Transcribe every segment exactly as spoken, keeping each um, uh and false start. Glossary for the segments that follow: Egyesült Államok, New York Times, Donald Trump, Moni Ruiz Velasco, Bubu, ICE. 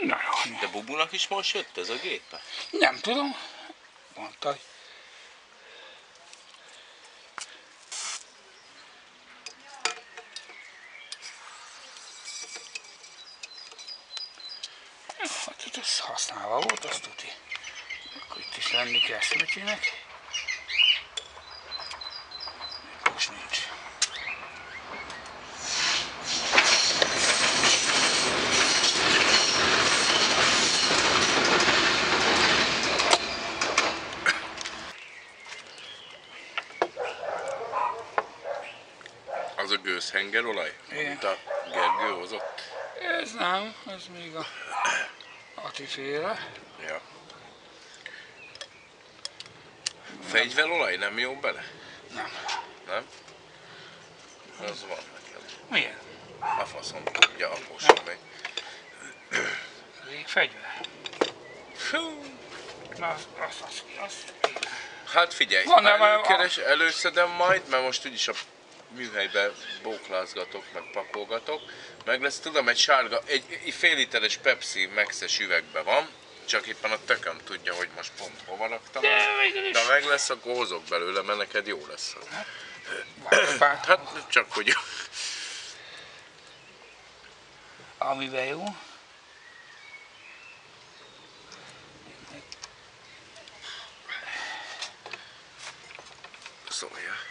Nem. De Bubunak is most jött ez a gépe? Nem tudom. Mondta. Hát itt ez használva volt, azt tuti. Akkor itt is lenni kell szemetének. Most nincs. Az a gőzhengerolaj, amit a Gergő hozott? Ez nem, ez még a Atiféle. Ja. Fegyverolaj nem jó bele? Nem. Nem? Az van nekem. Milyen? A faszom tudja, akkor sem még. Még fegyver. Hú. Na, az, az, az, az. Hát figyelj, előkeres, előszedem majd, mert most úgyis a műhelybe bóklázgatok, meg pakolgatok. Meg lesz, tudom, egy sárga, egy, egy fél literes Pepsi Max-es üvegben van, csak éppen a tököm tudja, hogy most pont hova raktam. De, de meg lesz, akkor hozok belőle, mert neked jó lesz. Hát, hát csak hogy jó. Amivel jó. Szólja.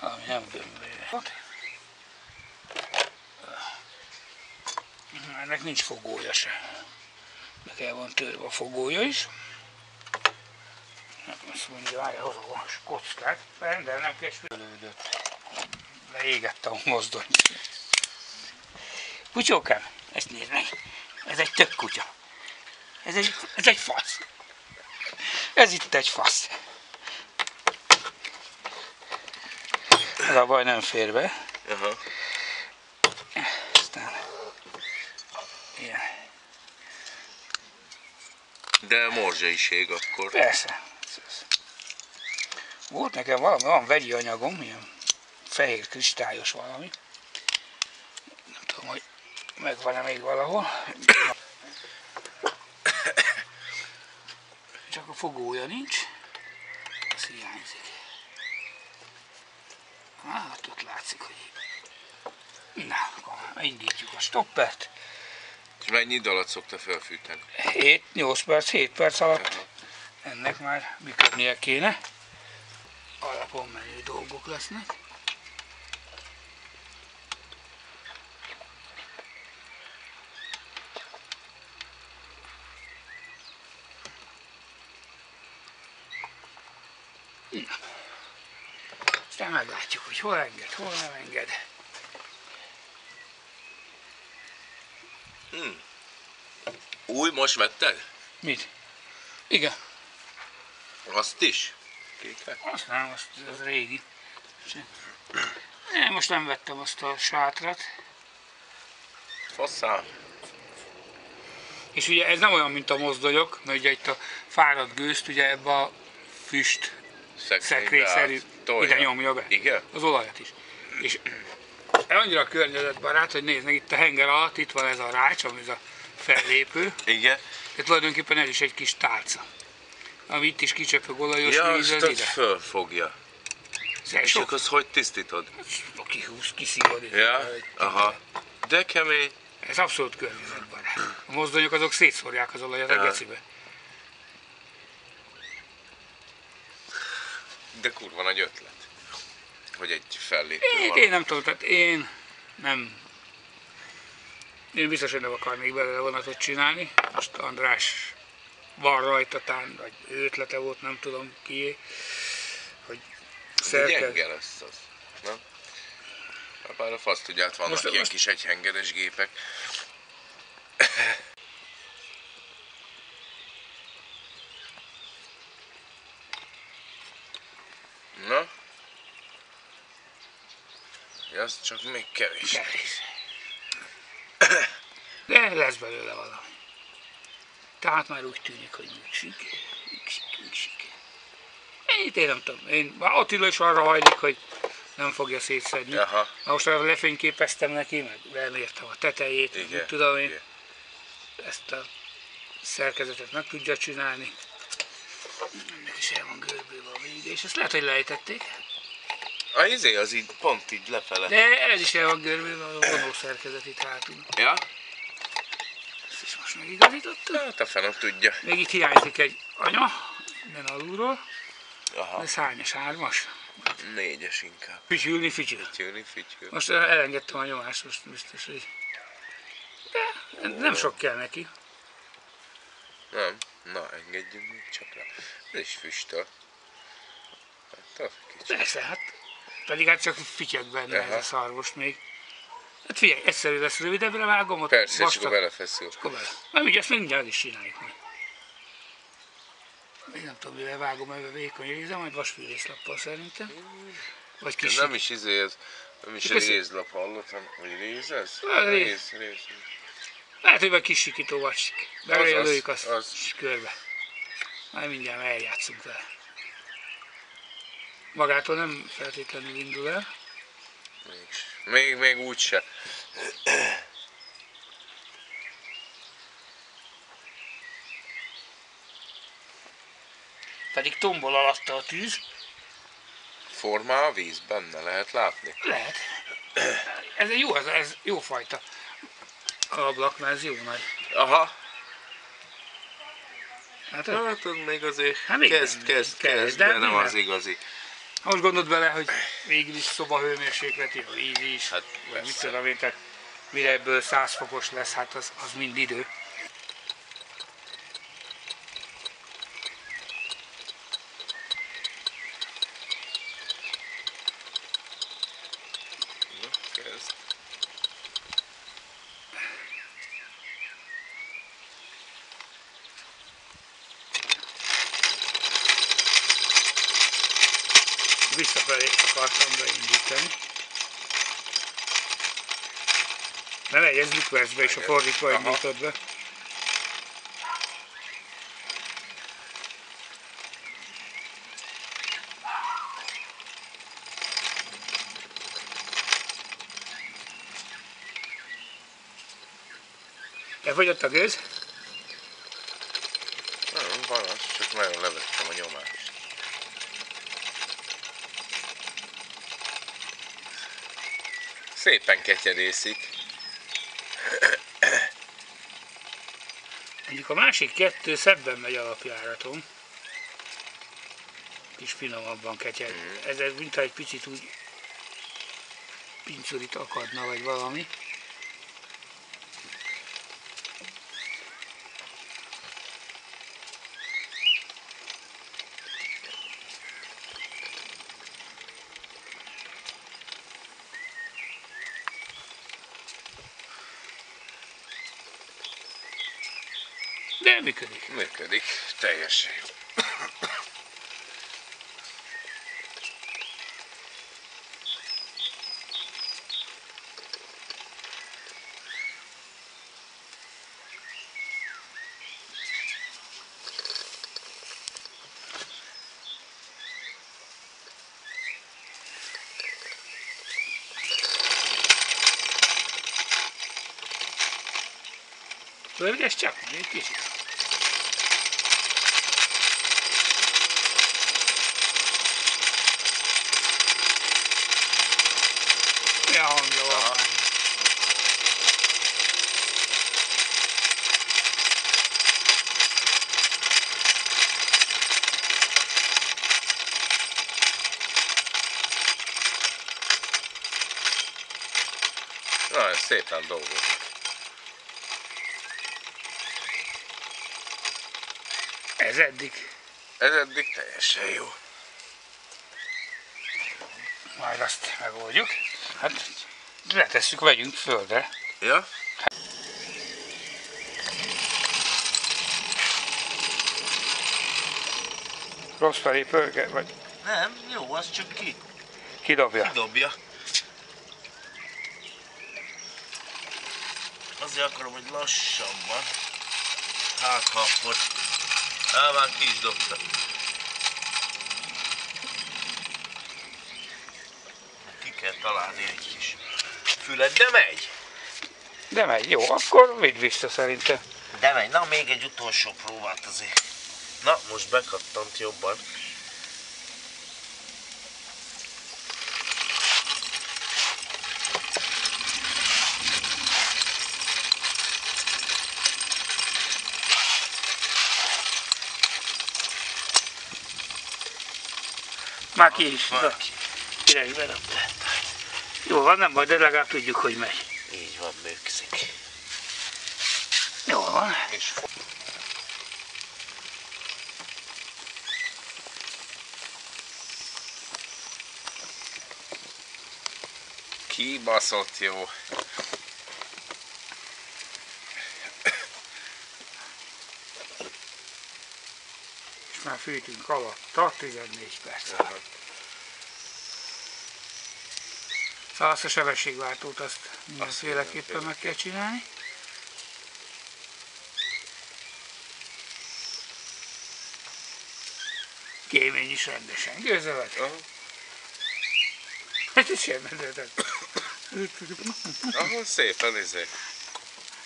Ami nem gömbölyű. Ennek nincs fogója se. Meg el van törve a fogója is. Azt mondja, várja, hozok a kockát, rendelnem kell, és fölődött. Leégett a mozdony. Kutyókám, ezt nézd meg. Ez egy tök kutya. Ez egy, ez egy fasz. Ez itt egy fasz. Ez a baj, nem fér be. Uh-huh. Aztán... ilyen. De morzsaiség akkor. Persze. Volt nekem valami, van vegyi anyagom, ilyen fehér kristályos valami. Nem tudom, hogy megvan-e még valahol. Csak a fogója nincs. Ez hiányzik. Hát ott látszik, hogy... Na, akkor indítjuk a stoppert. És mennyi idő alatt szokta felfűteni? hét, nyolc perc, hét perc alatt. Ennek már működnie kéne. Alapon menő dolgok lesznek. Na. Aztán meglátjuk, hogy hol enged, hol nem enged. Hmm. Új, most vetted? Mit? Igen. Azt is? Kéket? Azt nem, azt, az régi. Én most nem vettem azt a sátrat. Faszám. És ugye ez nem olyan, mint a mozdonyok, mert ugye itt a fáradt gőzt ugye ebbe a füst szekrényszerű ide nyomja be. Igen? Az olajat is. És annyira környezetbarát, hogy nézd meg, itt a henger alatt, itt van ez a rács, ami ez a fellépő. Igen. De tulajdonképpen ez is egy kis tálca, ami itt is kicsöpög olajos ja, víz, az ide. Fölfogja. És akkor azt hogy tisztítod? Kihúz, kiszívod. Ja, aha. De kemény. Ez abszolút környezetbarát. A mozdonyok azok szétszórják az olajat ja. a gecibe. De kurva nagy ötlet. Hogy egy fellépő én, én nem tudom, tehát én nem... Én biztos, hogy nem akarnék belőle vonatot csinálni. Most András van rajta, tán, vagy ötlete volt, nem tudom kié. Hogy szerked... Gyenge lesz az, nem? Bár a fasz tudja, hát vannak most, ilyen most... kis egyhengeres gépek. Na? Ja, az csak még kevés. Kevés. De lesz belőle valami. Tehát már úgy tűnik, hogy műksik. Műksik, műksik. Ennyit én nem tudom. Én, Attila is arra hajlik, hogy nem fogja szétszedni. Aha. Na most arra lefényképeztem neki, meg elmértem a tetejét, igen, nem tudom én. Igen. Ezt a szerkezetet meg tudja csinálni. Ennek is el van görbülve a vége, és ezt lehet, hogy lejtették. A izé az így pont így lefele. De ez is el van görbülve, a vonó szerkezet itt hátul. Ja. Ezt is most megigazítottuk. Hát a fene tudja. Még itt hiányzik egy anya, innen alulról. Aha. Ez hányas, hármas? Négyes inkább. Fütyülni, fütyül. Fütyülni, fütyül. Most elengedtem a nyomást, most biztos, hogy... De nem sok kell neki. Nem. Na, engedjünk még csak rá. Ez is füstöl. Hát, persze, hát pedig hát csak fityeg benne. Aha. Ez a szarvos még. Hát figyelj, egyszerű lesz, rövidebbre vágom, ott persze, vastag. És akkor belefeszül. És akkor bele. Mert ugye ezt mindjárt is csináljuk meg. Még nem tudom, mivel vágom, mert vékony rézem, majd vasfűrészlappal szerintem. Vagy kis. Nem is izé ez, nem is rézlap hallottam, hogy réz ez? Réz, réz. Lehet, hogy majd kis sikító vacsik. Belőjük azt az körbe. Már mindjárt eljátszunk vele. Magától nem feltétlenül indul el. Még, még, még úgy se. Pedig tombol alatta a tűz. Formál a víz, benne lehet látni. Lehet. Ez egy jó, ez jó fajta. A ablak, mert ez jó nagy. Aha. Hát az még azért hát még kezd, nem, kezd, kezd, kezd, de, de nem az igazi. Ha most gondold bele, hogy végül is szobahőmérsékleti, a víz is, hát vagy mit tudom én, tehát mire ebből száz fokos lesz, hát az, az mind idő. Visszafelé akartam beindítani. Ne legyen lükvercbe és a fordítva indítod be. Elfogyott a gőz? Nem, van az, csak nagyon levettem a nyomást. Szépen ketyerészik. Mondjuk a másik kettő szebben megy alapjáraton. Kis finomabban ketyer. Mm. Ez mintha egy picit úgy pincurit akadna, vagy valami. De működik. Működik, teljesen jó. Pörges csak egy kicsit. Milyen hangja van? Na, ez szépen dolgozik. Ez eddig. Ez eddig teljesen jó. Majd azt megoldjuk. Hát letesszük, vegyünk földre. Ja. Rossz felé pörge, vagy? Nem, jó, az csak ki. Kidobja. Kidobja. Azért akarom, hogy lassabban. Hát, ha akkor... Á, már ki is dobta. találni egy kis fület, de megy. De megy, jó, akkor vidd vissza szerintem. De megy, na még egy utolsó próbát azért. Na, most bekattant jobban. Már ki is, de kirekbe dobta. Jó van, nem baj, de legalább tudjuk, hogy megy. Így van, működik. Jó van. Kibaszott jó. Már fűtünk alatta, tizennégy perc alatt. Szóval azt a sebességváltót azt mindenféleképpen meg kell csinálni. Kémény is rendesen gőzölt. Hát ez sem medetek. Ahol szépen izé.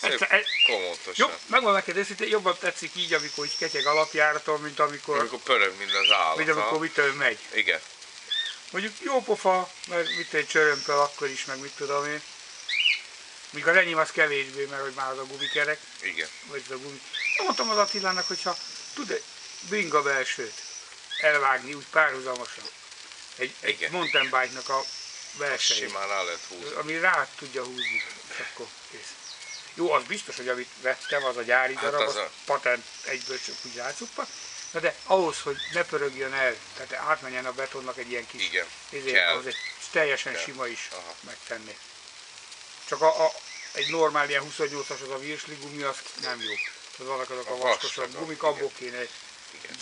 Szép, komótosan. Jó, megvan neked őszintén, jobban tetszik így, amikor így ketyeg alapjáraton, mint amikor... Amikor pörög mind az állat. Mint amikor mit ő megy. Igen. Mondjuk jó pofa, mert mit egy csörömpel akkor is, meg mit tudom én. Míg az enyém az kevésbé, mert hogy már az a gumikerek. Igen. Vagy az a gumi. Mondtam az Attilának, hogyha tud bring a belsőt elvágni úgy párhuzamosan. Egy, egy mountain bike-nak a belsejét. Simán rá lehet húzni. Ami rá tudja húzni, akkor kész. Jó, az biztos, hogy amit vettem, az a gyári darab, hát az a... patent egyből csak úgy rácuppa. Na de ahhoz, hogy ne pörögjön el, tehát átmenjen a betonnak egy ilyen kis... Igen, ezért, ahhoz egy teljesen kell. Sima is aha. Megtenni. Csak a, a, egy normál ilyen huszonnyolcas az a virsli gumi, az nem jó. Tehát vannak azok a, a vaskosabb gumik, abból kéne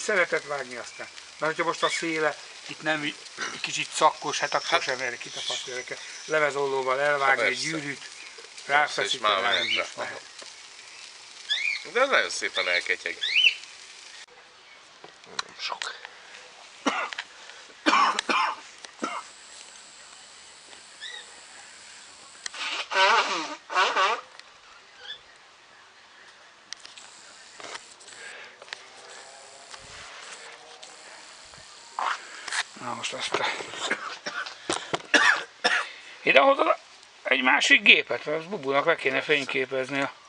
szeretet vágni aztán. Na, hogyha most a széle itt nem kicsit szakkos, hát akkor hát, sem erre kitapasztja őket. Levezollóval elvágni egy gyűrűt. Ráfeszik, már mehet is mehet. De ez nagyon szépen elketyeg. Nem sok. Na most azt a... Ide hozzá! Egy másik gépet, mert az Bubunak le kéne fényképezni a